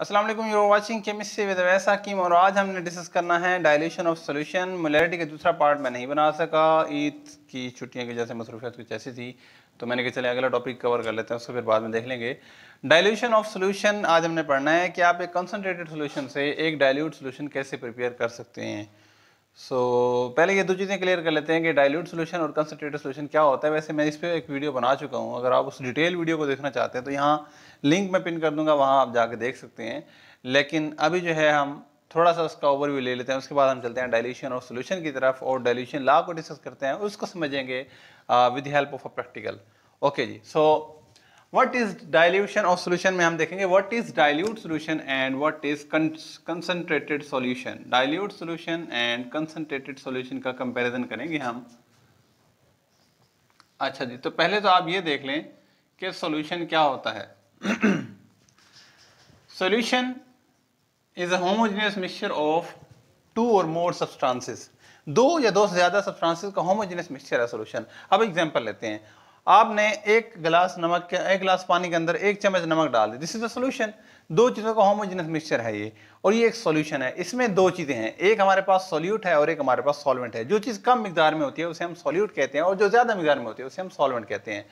अस्सलाम वालेकुम, you are watching chemistry with Awais हकीम। और आज हमने डिस्कस करना है डाइल्यूशन ऑफ सॉल्यूशन। मोलैरिटी का दूसरा पार्ट मैं नहीं बना सका, ईद की छुट्टियों की वजह से मसरूफियत कुछ ऐसी थी, तो मैंने कहा चले अगला टॉपिक कवर कर लेते हैं, उसको फिर बाद में देख लेंगे। डाइल्यूशन ऑफ सॉल्यूशन आज हमने पढ़ना है कि आप एक कंसनट्रेटेड सॉल्यूशन से एक डाइल्यूट सॉल्यूशन कैसे प्रिपेयर कर सकते हैं। सो पहले ये दो चीज़ें क्लियर कर लेते हैं कि डाइल्यूट सॉल्यूशन और कंसनट्रेटेड सॉल्यूशन क्या होता है। वैसे मैं इस पर एक वीडियो बना चुका हूँ, अगर आप उस डिटेल वीडियो को देखना चाहते हैं तो यहाँ लिंक मैं पिन कर दूंगा, वहाँ आप जाके देख सकते हैं। लेकिन अभी जो है हम थोड़ा सा उसका ओवरव्यू ले लेते हैं, उसके बाद हम चलते हैं डाइल्यूशन और सॉल्यूशन की तरफ और डाइल्यूशन लॉ को डिस्कस करते हैं, उसको समझेंगे with the help of a practical. Okay जी, so what is dilution of solution में हम देखेंगे what is dilute solution and what is concentrated solution. Dilute solution and concentrated solution का कंपैरिजन करेंगे हम। अच्छा जी, तो पहले तो आप ये देख लें कि सॉल्यूशन क्या होता है। Solution is a homogeneous mixture of two और मोर सब्सटेंसेस। दो या दो से ज़्यादा सब्सटेंसेस का होमोजेनियस मिक्सचर है सॉल्यूशन। अब एग्जांपल लेते हैं, आपने एक गिलास नमक के एक गिलास पानी के अंदर एक चम्मच नमक डाल दिया, दिस इज अ सॉल्यूशन। दो चीज़ों का होमोजेनियस मिक्सचर है ये, और ये एक सॉल्यूशन है। इसमें दो चीज़ें हैं, एक हमारे पास सॉल्यूट है और एक हमारे पास सॉल्वेंट है। जो चीज़ कम मिकदार में होती है उसे हम सॉल्यूट कहते हैं, और जो ज़्यादा मिकदार में होती है उसे हम सॉल्वेंट कहते हैं।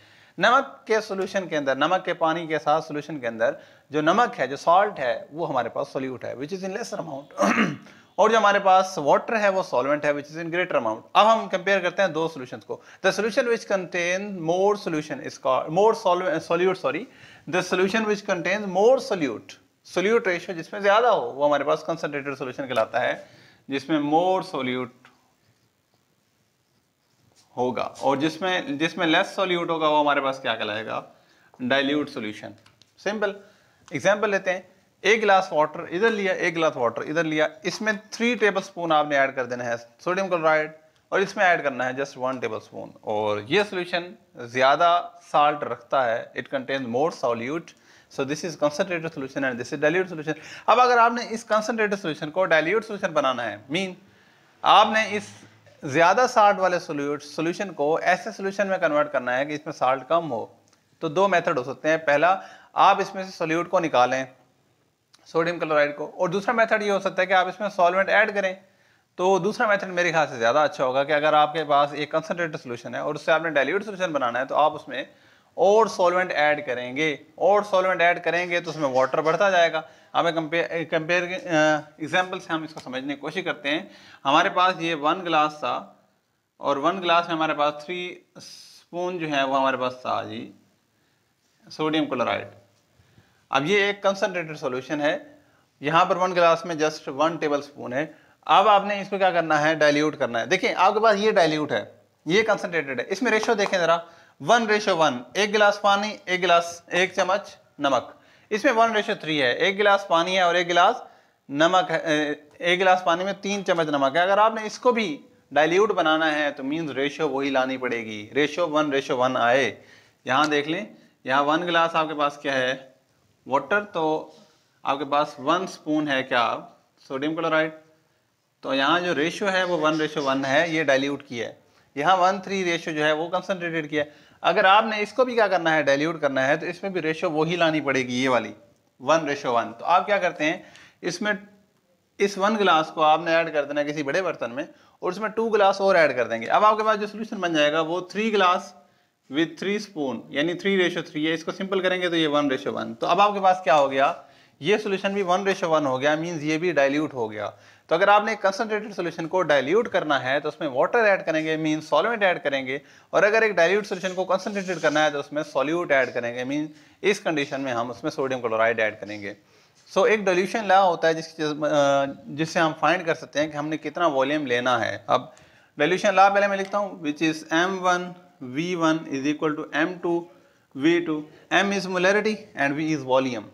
नमक के सॉल्यूशन के अंदर, नमक के पानी के साथ सॉल्यूशन के अंदर जो नमक है, जो सॉल्ट है, वो हमारे पास सॉल्यूट है which is in lesser amount, और जो हमारे पास वाटर है वो सॉल्वेंट है which is in greater amount. अब हम कंपेयर करते हैं दो सॉल्यूशंस को। The solution which contain more solution is called more solute, sorry the solution which contain more solute, solute ratio जिसमें ज्यादा हो वो हमारे पास कंसनट्रेटेड सॉल्यूशन कहलाता है, जिसमें मोर सॉल्यूट होगा, और जिसमें लेस सॉल्यूट होगा वो हमारे पास क्या कहलाएगा, डाइल्यूट सॉल्यूशन। सिंपल एग्जाम्पल लेते हैं, एक गिलास वाटर इधर लिया, एक गिलास वाटर इधर लिया, इसमें 3 टेबलस्पून आपने ऐड कर देना है सोडियम क्लोराइड, और इसमें ऐड करना है जस्ट 1 टेबलस्पून। और ये सॉल्यूशन ज़्यादा साल्ट रखता है, it contains more solute, so this is concentrated solution and this is dilute solution. अब अगर आपने इस कंसनट्रेटेड सॉल्यूशन को डाइल्यूट सॉल्यूशन बनाना है, मीन आपने इस ज़्यादा साल्ट वाले सॉल्यूशन को ऐसे सॉल्यूशन में कन्वर्ट करना है कि इसमें साल्ट कम हो, तो दो मेथड हो सकते हैं। पहला, आप इसमें से सॉल्यूट को निकालें, सोडियम क्लोराइड को, और दूसरा मेथड ये हो सकता है कि आप इसमें सॉल्वेंट ऐड करें। तो दूसरा मेथड मेरे ख्याल से ज़्यादा अच्छा होगा कि अगर आपके पास एक कंसनट्रेटेड सॉल्यूशन है और उससे आपने डाइल्यूट सॉल्यूशन बनाना है, तो आप उसमें और सॉल्वेंट ऐड करेंगे, और सॉल्वेंट ऐड करेंगे तो उसमें वाटर बढ़ता जाएगा। हमें कंपेयर एग्जाम्पल से हम इसको समझने की कोशिश करते हैं। हमारे पास ये 1 गिलास था, और 1 गिलास में हमारे पास 3 स्पून जो है वो हमारे पास था जी सोडियम क्लोराइड। अब ये एक कंसनट्रेटेड सॉल्यूशन है, यहाँ पर 1 गिलास में जस्ट 1 टेबलस्पून है। अब आपने इसको क्या करना है, डाइल्यूट करना है। देखिए आपके पास ये डाइल्यूट है, ये कंसनट्रेटेड है, इसमें रेशो देखें ज़रा 1:1, 1 गिलास पानी 1 चम्मच नमक। इसमें 1:3 है, 1 गिलास पानी है और 1 गिलास नमक है, 1 गिलास पानी में 3 चम्मच नमक है। अगर आपने इसको भी डाइल्यूट बनाना है तो मीन्स रेशो वही लानी पड़ेगी, रेशो 1:1 आए। यहाँ देख लें, यहाँ 1 गिलास आपके पास क्या है वाटर, तो आपके पास 1 स्पून है क्या सोडियम क्लोराइड, तो यहाँ जो रेशो है वो 1:1 है, ये डाइल्यूट किया है। यहाँ 1:3 रेशो जो है वो कंसनट्रेटेड किया है। अगर आपने इसको भी क्या करना है, डाइल्यूट करना है, तो इसमें भी रेशो वही लानी पड़ेगी, ये वाली 1:1। तो आप क्या करते हैं, इसमें इस 1 गिलास को आपने ऐड कर देना किसी बड़े बर्तन में, और उसमें 2 गिलास और ऐड कर देंगे। अब आपके पास जो सोल्यूशन बन जाएगा वो 3 गिलास विद 3 स्पून, यानी 3:3 है। इसको सिंपल करेंगे तो ये 1:1। तो अब आपके पास क्या हो गया, ये सोल्यूशन भी 1:1 हो गया, मींस ये भी डाइल्यूट हो गया। तो अगर आपने कंसनट्रेटेड सोल्यूशन को डाइल्यूट करना है तो उसमें वाटर ऐड करेंगे मींस सॉल्वेंट ऐड करेंगे, और अगर एक डाइल्यूट सोल्यूशन को कंसनट्रेटेड करना है तो उसमें सॉल्यूट ऐड करेंगे, मींस इस कंडीशन में हम उसमें सोडियम क्लोराइड ऐड करेंगे। सो एक डाइल्यूशन लॉ होता है जिससे हम फाइंड कर सकते हैं कि हमने कितना वॉल्यूम लेना है। अब डाइल्यूशन लॉ पहले मैं लिखता हूँ, which is M1 V1 is equal to M2 V2। M is molarity and V is volume।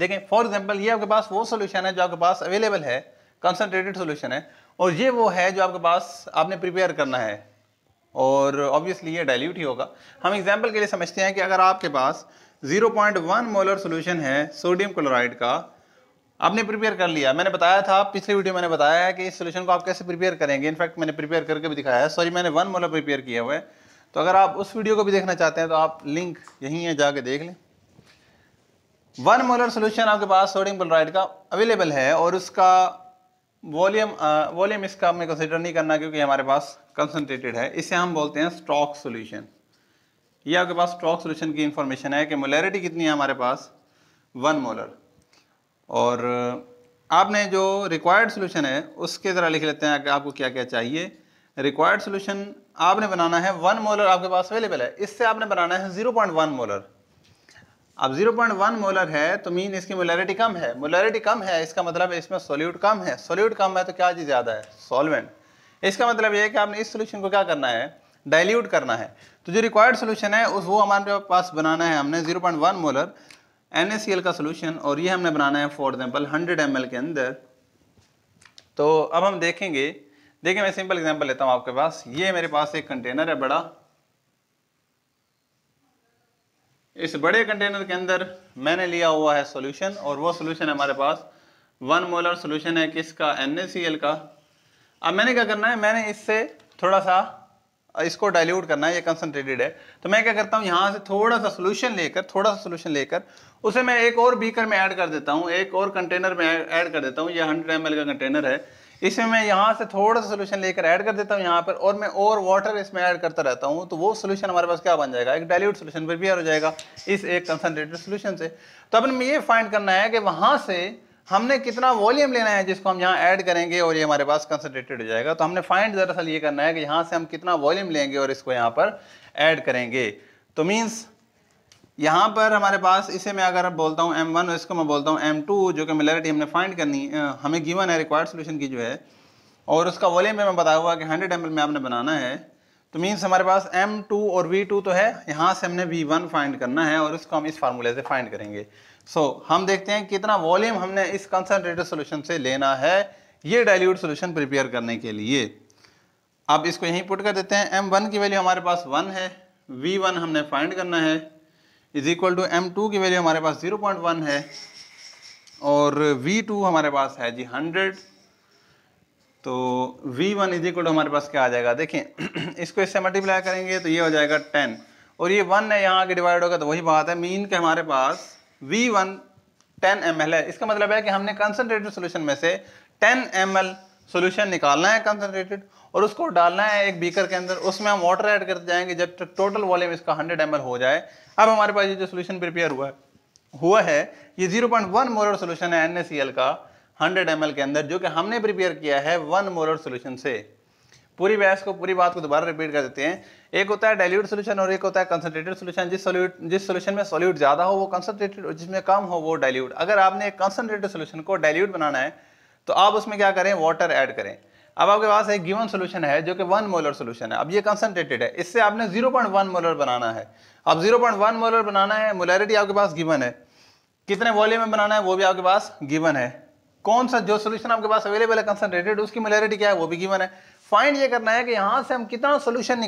देखें फॉर एग्जाम्पल, ये आपके पास वो सोल्यूशन है जो आपके पास अवेलेबल है, कंसनट्रेटेड सोल्यूशन है, और ये वो है जो आपके पास आपने प्रिपेयर करना है, और ऑब्वियसली ये डाइल्यूट ही होगा। हम एग्जाम्पल के लिए समझते हैं कि अगर आपके पास 0.1 मोलर सोल्यूशन है सोडियम क्लोराइड का, आपने प्रिपेयर कर लिया। मैंने बताया था पिछले वीडियो, मैंने बताया है कि इस सोल्यूशन को आप कैसे प्रिपेयर करेंगे, इनफैक्ट मैंने प्रिपेयर करके भी दिखाया है, सॉरी मैंने 1 मोलर प्रिपेयर किया हुआ है। तो अगर आप उस वीडियो को भी देखना चाहते हैं तो आप लिंक यहीं है, जाके देख लें। वन मोलर सोल्यूशन आपके पास सोडियम क्लोराइड का अवेलेबल है और उसका वॉल्यूम इसका हमें कंसिडर नहीं करना क्योंकि हमारे पास कंसनट्रेटेड है। इसे हम बोलते हैं स्टॉक सोल्यूशन। ये आपके पास स्टॉक सोल्यूशन की इन्फॉर्मेशन है कि मोलैरिटी कितनी है हमारे पास 1 मोलर। और आपने जो रिक्वायर्ड सोल्यूशन है उसके ज़रा लिख लेते हैं कि आपको क्या क्या चाहिए। रिक्वायर्ड सोल्यूशन आपने बनाना है 1 मोलर आपके पास अवेलेबल है, इससे आपने बनाना है 0.1 मोलर। अब 0.1 मोलर है तो मीन इसकी मोलैरिटी कम है। मोलैरिटी कम है इसका मतलब इसमें सोल्यूट कम है, सोल्यूट कम है तो क्या चीज़ ज़्यादा है, सॉल्वेंट। इसका मतलब ये है कि आपने इस सोल्यूशन को क्या करना है, डाइल्यूट करना है। तो जो रिक्वायर्ड सोल्यूशन है उस वो हमारे पास बनाना है हमने 0.1 मोलर NaCl का सोल्यूशन और ये हमने बनाना है फॉर एग्जाम्पल 100 ml के अंदर। तो अब हम देखिए मैं सिंपल एग्जाम्पल लेता हूँ आपके पास। ये मेरे पास एक कंटेनर है बड़ा, इस बड़े कंटेनर के अंदर मैंने लिया हुआ है सॉल्यूशन और वो सॉल्यूशन हमारे पास 1 मोलर सॉल्यूशन है किसका, NaCl का। अब मैंने क्या करना है, मैंने इससे थोड़ा सा इसको डाइल्यूट करना है, ये कंसनट्रेटेड है। तो मैं क्या करता हूँ यहाँ से थोड़ा सा सोल्यूशन लेकर उसे मैं एक और बीकर में ऐड कर देता हूँ, एक और कंटेनर में ऐड कर देता हूँ। ये 100 ml का कंटेनर है, इसमें मैं यहाँ से थोड़ा सा सोल्यूशन लेकर ऐड कर देता हूँ यहाँ पर और मैं और वाटर इसमें ऐड करता रहता हूँ। तो वो सोल्यूशन हमारे पास क्या बन जाएगा, एक डाइल्यूट सोल्यूशन प्रिपेयर हो जाएगा इस एक कंसनट्रेटेड सोल्यूशन से। तो अपन ये फाइंड करना है कि वहाँ से हमने कितना वॉल्यूम लेना है जिसको हम यहाँ ऐड करेंगे और ये हमारे पास कंसनट्रेटेड हो जाएगा। तो हमने फाइंड दरअसल ये करना है कि यहाँ से हम कितना वॉल्यूम लेंगे और इसको यहाँ पर ऐड करेंगे। तो मीन्स यहाँ पर हमारे पास इसे मैं अगर बोलता हूँ M1 और इसको मैं बोलता हूँ M2, जो कि मोलैरिटी हमने फाइंड करनी हमें गिवन है रिक्वायर्ड सोल्यूशन की जो है, और उसका वॉल्यूम मैं बताया हुआ कि 100 ml में आपने बनाना है। तो मीन्स हमारे पास M2 और V2 तो है, यहाँ से हमने V1 फाइंड करना है और उसको हम इस फार्मूले से फाइंड करेंगे। सो हम देखते हैं कितना वॉल्यूम हमने इस कंसनट्रेटेड सोल्यूशन से लेना है ये डाइल्यूट सोल्यूशन प्रिपेयर करने के लिए। अब इसको यहीं पुट कर देते हैं, M1 की वैल्यू हमारे पास 1 है, V1 हमने फाइंड करना है इज इक्वल टू M2 की वैल्यू हमारे पास 0.1 है और V2 हमारे पास है जी 100। तो V1 इज इक्वल टू हमारे पास क्या आ जाएगा, देखें इसको इससे मल्टीप्लाई करेंगे तो ये हो जाएगा 10 और ये 1 है यहाँ के डिवाइड होगा तो वही बात है। मीन के हमारे पास V1 10 ml है, इसका मतलब है कि हमने कंसनट्रेटेड सोल्यूशन में से 10 ml सोल्यूशन निकालना है कंसनट्रेटेड और उसको डालना है एक बीकर के अंदर, उसमें हम वाटर ऐड करते जाएंगे जब तक टोटल वॉल्यूम इसका 100 ml हो जाए। अब हमारे पास ये जो सोल्यूशन प्रिपेयर हुआ है ये 0.1 मोलर सोल्यूशन है NaCl का 100 ml के अंदर, जो कि हमने प्रिपेयर किया है 1 मोलर सोल्यूशन से। पूरी बात को दोबारा रिपीट कर देते हैं, एक होता है डाइल्यूट सोल्यूशन और एक होता है कंसनट्रेटेड सोल्यूशन। जिस सोल्यूशन में सॉल्यूट ज़्यादा हो वो कंसनट्रेटेड और जिसमें कम हो वो डाइल्यूट। अगर आपने एक कंसनट्रेटेड सोल्यूशन को डाइल्यूट बनाना है तो आप उसमें क्या करें, वाटर ऐड करें। अब आपके पास एक गिवन सोल्यूशन है जो कि 1 मोलर सोल्यूशन है, अब ये कंसनट्रेटेड है, इससे आपने 0.1 मोलर बनाना है। अब 0.1 मोलर बनाना है, मोलैरिटी आपके पास गिवन है, कितने वॉल्यूम में बनाना है वो भी आपके पास गिवन है, कौन सा जो सोल्यूशन आपके पास अवेलेबल है कंसनट्रेटेड उसकी मोलैरिटी क्या है वो भी गिवन है। फाइंड ये करना है कि यहाँ से हम कितना सोल्यूशन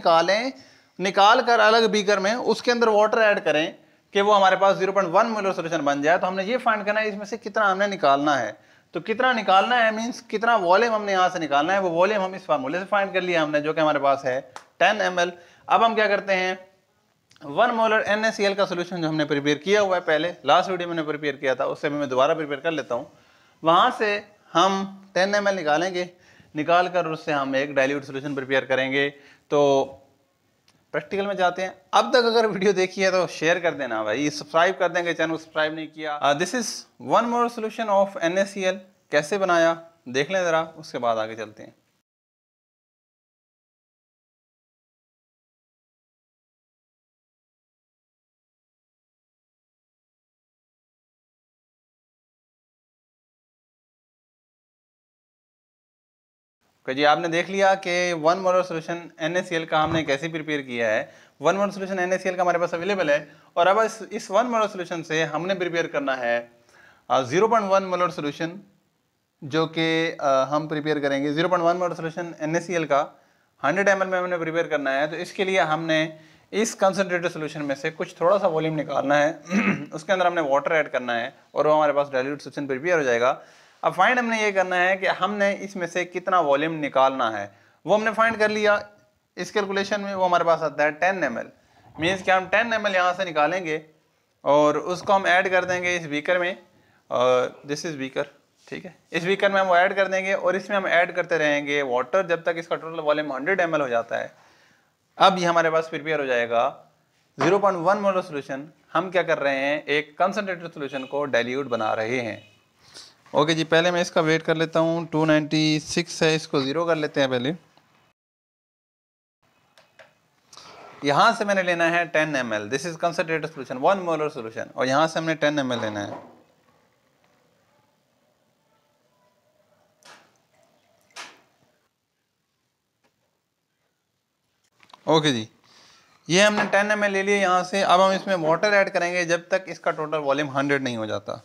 निकाल कर अलग बीकर में उसके अंदर वाटर ऐड करें कि वो हमारे पास 0.1 मोलर सोल्यूशन बन जाए। तो हमने ये फाइंड करना है इसमें से कितना हमने निकालना है। तो कितना निकालना है मीन्स कितना वॉल्यूम हमने यहाँ से निकालना है, वो वॉल्यूम हम इस फार्मूले से फाइंड कर लिया हमने जो कि हमारे पास है 10 ml। अब हम क्या करते हैं, 1 मोलर NaCl का सोल्यूशन जो हमने प्रिपेयर किया हुआ है पहले लास्ट वीडियो मैंने प्रिपेयर किया था उससे भी मैं दोबारा प्रिपेयर कर लेता हूँ। वहाँ से हम 10 ml निकालेंगे, निकाल कर उससे हम एक डाइल्यूट सोल्यूशन प्रिपेयर करेंगे। तो प्रैक्टिकल में जाते हैं। अब तक अगर वीडियो देखी है तो शेयर कर देना भाई, सब्सक्राइब कर देंगे चैनल को सब्सक्राइब नहीं किया। This is 1 molar solution of NaCl, कैसे बनाया देख लें ज़रा, उसके बाद आगे चलते हैं। जी आपने देख लिया कि 1 मोलर सोल्यूशन NaCl का हमने कैसे प्रिपेयर किया है। 1 मोलर सोल्यूशन NaCl का हमारे पास अवेलेबल है और अब इस 1 मोलर सोल्यूशन से हमने प्रिपेयर करना है 0.1 मोलर सोल्यूशन जो कि हम प्रिपेयर करेंगे 0.1 मोलर सोल्यूशन NaCl का 100 ml में हमने प्रिपेयर करना है। तो इसके लिए हमने इस कंसनट्रेटेड सोल्यूशन में से कुछ थोड़ा सा वॉल्यूम निकालना है उसके अंदर हमने वाटर ऐड करना है और वो हमारे पास डाइल्यूट सोल्यूशन प्रिपेयर हो जाएगा। अब फाइंड हमने ये करना है कि हमने इसमें से कितना वॉल्यूम निकालना है, वो हमने फाइंड कर लिया इस कैलकुलेशन में, वो हमारे पास आता है 10 ml। मीन्स कि हम 10 ml यहाँ से निकालेंगे और उसको हम ऐड कर देंगे इस बीकर में, और दिस इज़ बीकर, ठीक है। इस बीकर में हम ऐड कर देंगे और इसमें हम ऐड करते रहेंगे वाटर जब तक इसका टोटल वॉल्यूम 100 ml हो जाता है। अब ये हमारे पास प्रिपेयर हो जाएगा 0.1 मोलर सोल्यूशन। हम क्या कर रहे हैं, एक कंसनट्रेटेड सोल्यूशन को डाइल्यूट बना रहे हैं। ओके जी, पहले मैं इसका वेट कर लेता हूँ, 296 है, इसको ज़ीरो कर लेते हैं पहले। यहाँ से मैंने लेना है 10 ml, this is concentrated solution, 1 molar solution, और यहाँ से हमने 10 ml लेना है। ओके जी, ये हमने 10 ml ले लिए यहाँ से। अब हम इसमें वाटर ऐड करेंगे जब तक इसका टोटल वॉल्यूम 100 नहीं हो जाता।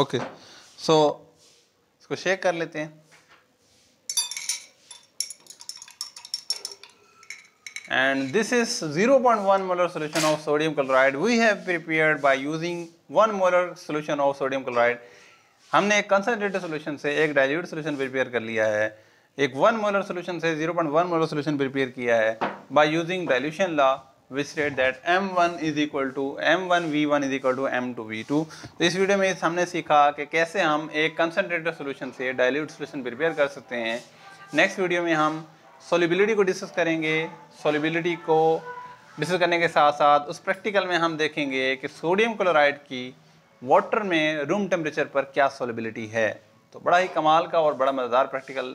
ओके, सो इसको शेक कर लेते हैं and this is 0.1 molar solution of sodium chloride we have prepared by using 1 molar solution of sodium chloride. हमने एक कंसनट्रेटेड सोल्यूशन से एक डाइल्यूट सोल्यूशन प्रिपेयर कर लिया है, एक 1 मोलर सोल्यूशन से 0.1 मोलर सोल्यूशन प्रिपेयर किया है by using dilution law which state that M1 is equal to M1V1 is equal to M2V2। तो इस वीडियो में हमने सीखा कि कैसे हम एक कंसनट्रेटेड सोल्यूशन से डाइल्यूट सोल्यूशन प्रिपेयर कर सकते हैं। नेक्स्ट वीडियो में हम सोलिबिलिटी को डिस्कस करेंगे। सोलिबिलिटी को डिस्कस करने के साथ साथ उस प्रैक्टिकल में हम देखेंगे कि सोडियम क्लोराइड की वाटर में रूम टेम्परेचर पर क्या सोलिबिलिटी है। तो बड़ा ही कमाल का और बड़ा मज़ेदार प्रैक्टिकल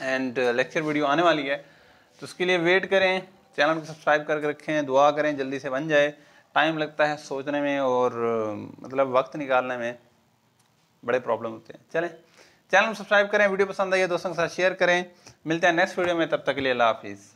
एंड लेक्चर वीडियो आने वाली है, तो उसके लिए वेट करें। चैनल को सब्सक्राइब करके रखें, दुआ करें जल्दी से बन जाए। टाइम लगता है सोचने में और मतलब वक्त निकालने में बड़े प्रॉब्लम होते हैं। चलें, चैनल को सब्सक्राइब करें, वीडियो पसंद आई है दोस्तों के साथ शेयर करें। मिलते हैं नेक्स्ट वीडियो में, तब तक के लिए अल्लाह हाफिज़।